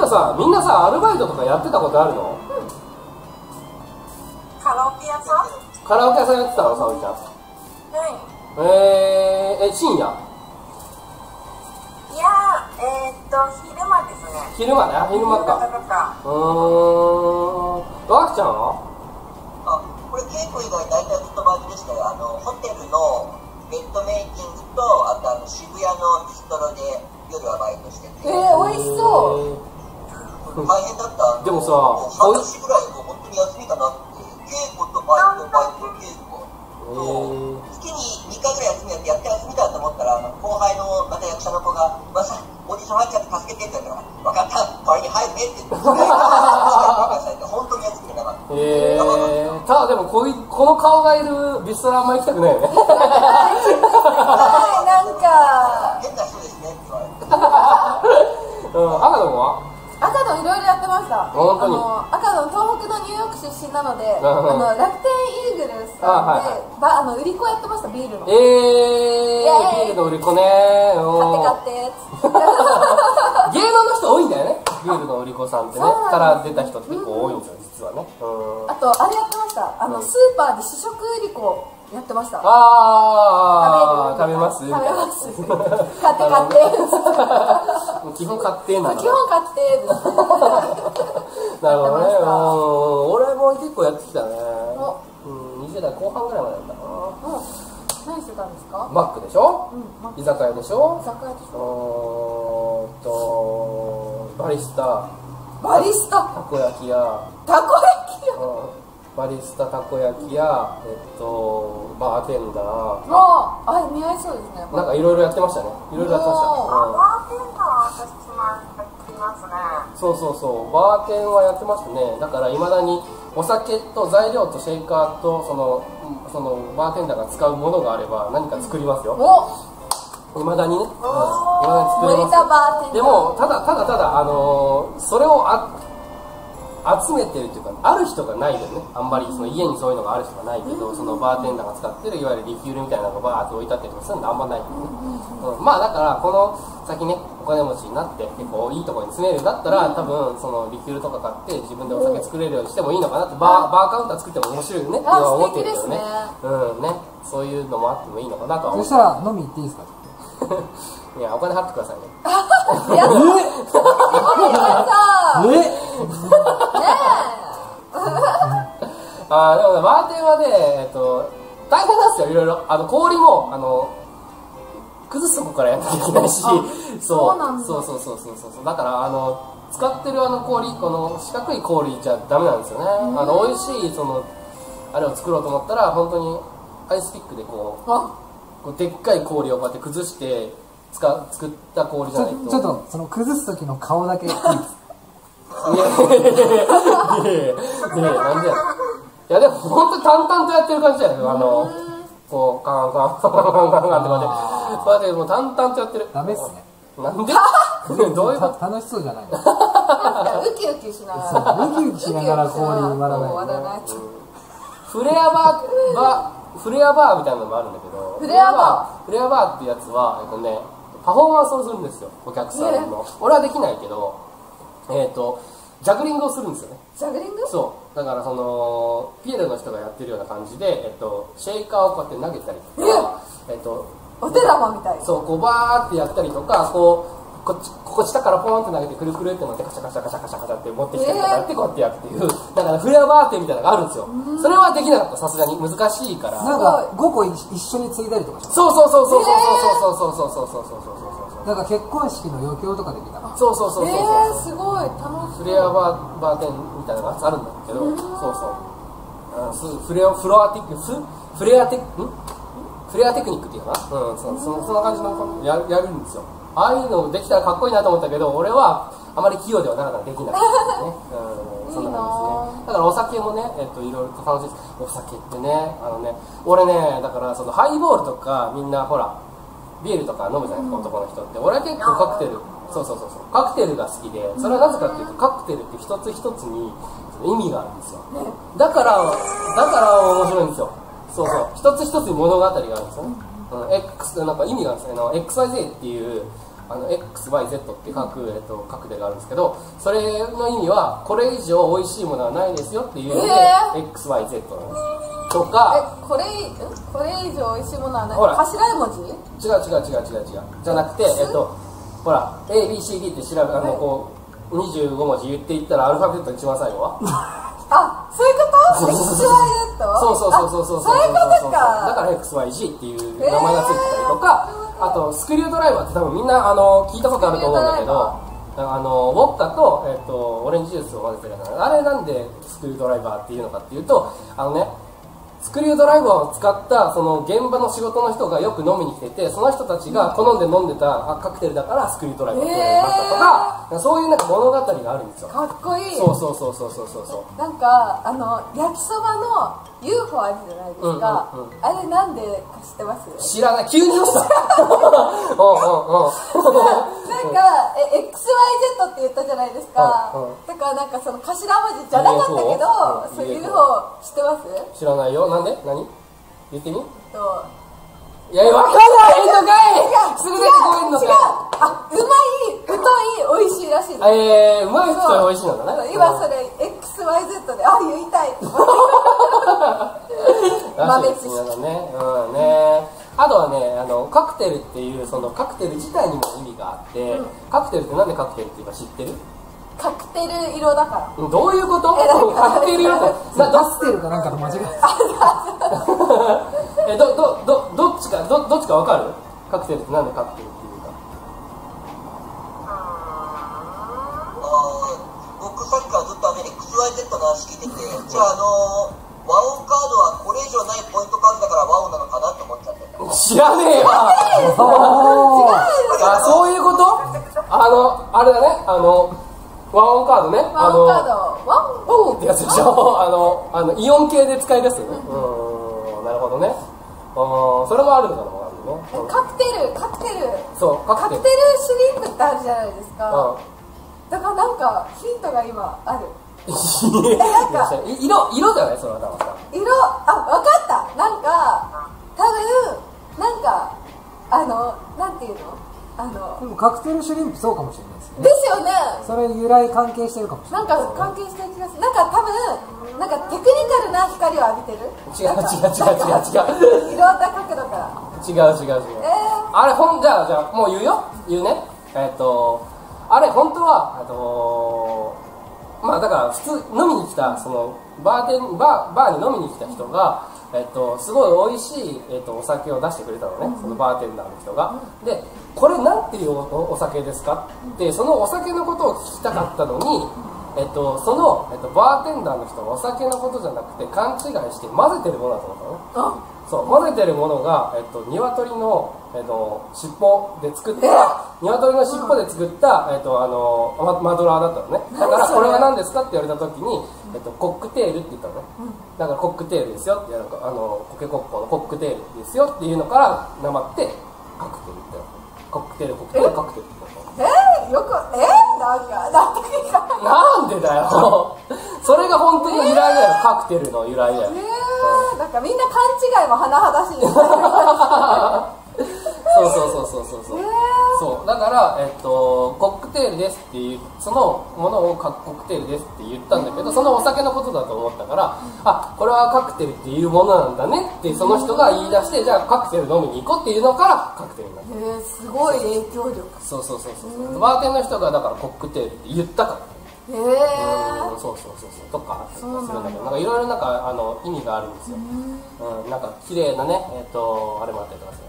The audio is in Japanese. かさ、みんなさ、アルバイトとかやってたことあるの？うん、カラオケ屋さん？カラオケ屋さんやってたの、沙織ちゃん。はい。深夜？いや、昼間ですね。昼間ね、昼間か。わくちゃんは？あ、これ稽古以外大体ずっとバイトでしたよ。ホテルのベッドメイキングと、あと渋谷のビストロで夜はバイトしてて。美味しそう。大変だった。でもさ、半年ぐらいもう本当に休みかなって。稽古とバイト、バイト稽古と月に2回ぐらい休みやって休みだと思ったら、後輩のまた役者の子がまさに。オーディション入っちゃって助けてって言ったから「分かった代わりに入って」って言って本当にやつくれなかった。ただでもこの顔がいるビストラあんまり行きたくないよね。なんか変な人ですねって言われて。赤野は？赤野いろいろやってました。本当に赤野東北のニューヨーク出身なので楽天イーグルスさんで売り子やってました。ビールのビールの売り子ね。買って芸能の人多いんだよね。ビールの売り子さんってね、から出た人って結構多いんですよ、実はね。あとあれやってました、スーパーで試食売り子やってました。ああ、食べます食べます、買って買って基本買ってなの。基本買ってなるほどね。俺も結構やってきたね。20代後半ぐらいまでやったかな。何してたんですか？マックでしょ、居酒屋でしょ、居酒屋でしょ、バリスタたこ焼き屋、バリスタたこ焼き屋、バーテンダー、あれ似合いそうですね。なんかいろいろやってましたね。いろいろやってました。バーテンダーは私決まってますね。そうそうそう、バーテンはやってましたね。だからいまだにお酒と材料とシェイカーとそのバーテンダーが使うものがあれば何か作りますよ。いまだにね、でもただそれを集めてるというか、ある人がないよね。あんまりその家にそういうのがある人がないけど、そのバーテンダーが使ってるいわゆるリキュールみたいなのがバーッと置いてあったりとかするのあんまないけどね。まあだからこの先ね、お金持ちになって結構いいところに住めるんだったら、多分そのリキュールとか買って自分でお酒作れるようにしてもいいのかなって、バーカウンター作っても面白いねって思ってるけどね。そういうのもあってもいいのかなとは思う。そしたら飲み行っていいですか？いや、お金払ってくださいね。でもね、バーテンはね、大変なんですよ、いろいろ。氷も崩すとこからやんなきゃいけないし、そうだから使ってる氷、この四角い氷じゃダメなんですよね。美味しいそのあれを作ろうと思ったら、本当にアイスピックでこうでっかい氷をこうやって崩して作った氷じゃないと。ちょっとその崩す時の顔だけ。いやでも本当に淡々とやってる感じだよね。こうカンカンカンカンカンってこうやってもう淡々とやってる。ダメっすね。なんで？どういうこと？楽しそうじゃないの？ウキウキしながら。ウキウキしながら氷割らない。フレアバーみたいなのもあるんだけど、フレアバーってやつはパフォーマンスをするんですよ、お客さんの。俺はできないけど、ジャグリングをするんですよね。ジャグリング？そう。だからそのピエロの人がやってるような感じで、シェイカーをこうやって投げたりとか、お手玉みたいな。そう、こうバーってやったりとか、ここ下からポーンって投げてくるくるって持ってカシャカシャカシャカシャカシャって持ってきたりとかってこうやってやるっていう、だからフレアバーテンみたいなのがあるんですよ。それはできなかった、さすがに難しいから。なんか5個一緒に継いだりとか。そう。なんか結婚式の余興とかできた。そう。すごい楽しい。フレアバーテンみたいなのがあるんだけど、フレアテクニックっていうかな、そんな感じのやるんですよ。ああいうのできたらかっこいいなと思ったけど、俺はあまり器用ではなかったらできないですね。そんな感じですね。だからお酒もね、いろいろと楽しいです。お酒ってね、俺ね、だからそのハイボールとかみんなほらビールとか飲むじゃないですか、男の人って。俺は結構カクテル、カクテルが好きで、それはなぜかっていうと、カクテルって一つ一つに意味があるんですよ。だから面白いんですよ。一つ一つに物語があるんですよね。なんか意味があるんですよ。XYZ っていう XYZ って書く、カクテルがあるんですけど、それの意味はこれ以上美味しいものはないですよっていうので、XYZ なんです。とかこれ以上美味しいものはない、ほら頭文字違うじゃなくて、ほら ABCD って調べこう25文字言っていったらアルファベット一番最後はあ、そういうこと？ XYZ？ そうそういうことか。だから XYG っていう名前がついてたりとか、あとスクリュードライバーって多分みんな聞いたことあると思うんだけど、ウォッカと、オレンジジュースを混ぜてるやつ、あれなんでスクリュードライバーっていうのかっていうと、スクリュードライバーを使ったその現場の仕事の人がよく飲みに来てて、その人たちが好んで飲んでたカクテルだからスクリュードライバーって言われましたとか、そういうなんか物語があるんですよ。かっこいい。そうなんか焼きそばの UFO あるじゃないですか、あれなんでか知ってます？知らない。急にどうしたなんか XYZ って言ったじゃないですか。だからなんかその頭文字じゃなかったけど UFO 知ってます？知らないよ。なんで？何？言ってみ？いや、わかんないのかい。すぐ出てこえんのかい。あ、うまい、美味しいらしいです。うまい人は美味しいのかな。今それ XYZ で、あ、言いたい。豆知識だね。うんね。あとはね、カクテルっていう、そのカクテル自体にも意味があって、カクテルってなんでカクテルっていうか知ってる？カクテル色だから。どういうこと？カクテル色ってカクテルかなんかの間違いです。どっちかわかる？カクテルってなんでカクテルっていうか。僕さっきからずっとXYZ の話聞いてて、じゃあ和音カードはこれ以上ないポイント数だから和音なのかなって思っちゃって。知らねえよ。あ、そういうこと？あれだね、和音カードね。和音ってやつでしょ。イオン系で使いですよね。なるほどね。それもあるのかな。カクテル。そう、カクテルシリンプってあるじゃないですか。だからなんかヒントが今ある。色じゃない？それは色。あ、わかった。なんか多分なんかなんていうの？でもカクテルシュリンプそうかもしれないですね。ですよね。それ由来関係してるかもしれない。なんか関係してる気がする。なんか多分なんかテクニカルな光を浴びてる。違う。いろんな角度から。違う。あれじゃあもう言うよ。言うね。あれ本当はまあだから普通飲みに来たそのバーに飲みに来た人がすごい美味しいお酒を出してくれたのね、そのバーテンダーの人が。でこれなんていうお酒ですかってそのお酒のことを聞きたかったのに、そのバーテンダーの人はお酒のことじゃなくて勘違いして混ぜてるものだと思ったのね。そう、混ぜてるものが鶏の尻尾で作った鶏の尻尾で作ったマドラーだったのね。だからこれは何ですかって言われた時にコックテールって言ったのね。だからコックテールですよってコケコッコのコックテールですよっていうのからなまってカクテルってコックテールなんでだよ。それが本当に由来だよ、カクテルの由来だよ。なんかみんな勘違いも甚だしい。そうだからコックテールですっていうそのものをコックテールですって言ったんだけど、そのお酒のことだと思ったから、あ、これはカクテルっていうものなんだねってその人が言い出して、じゃあカクテル飲みに行こうっていうのからカクテルになった。すごい影響力。そうバーテンの人がだからコックテールって言ったから。とかするんだけど、なんかいろいろなんか意味があるんですよ。なんか綺麗なねあれもあったりとかする。